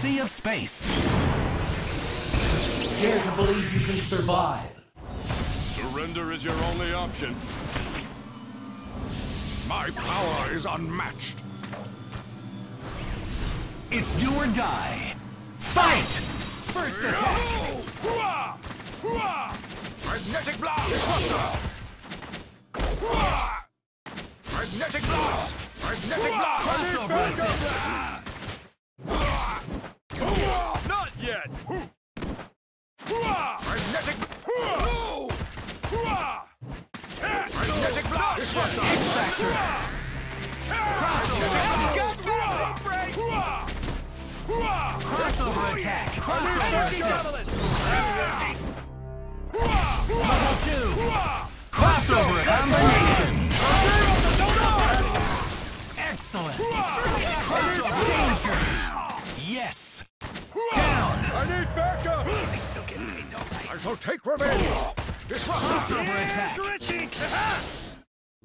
Sea of space. Dare to believe you can survive. Surrender is your only option. My power is unmatched. It's do or die. Fight! First attack! Magnetic blast! Magnetic blast! Magnetic blast! Not yet! Magnetic! No! Magnetic blast! Crossover attack! Crossover combination! Excellent! Crossover danger! Yes! Down! I need backup! I still get paid though, right? I shall take revenge! Crossover attack!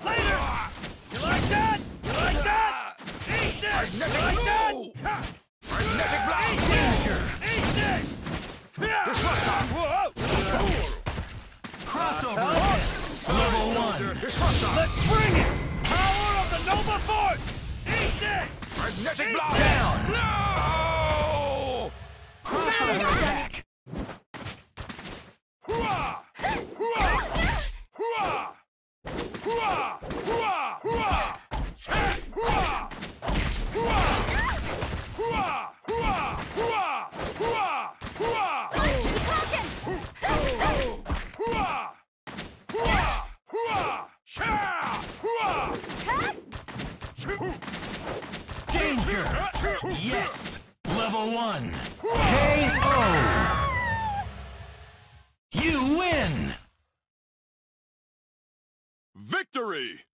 Later! You like that? You like that? Eat this! You like that? Magnetic blast! Danger! Eat this! Crossover attack! Level 1! Let's bring it! Power of the Nova Force! Eat this! Magnetic blast! Down! No! Crossover attack! Danger! Yes! Level 1! K.O. You win! Victory!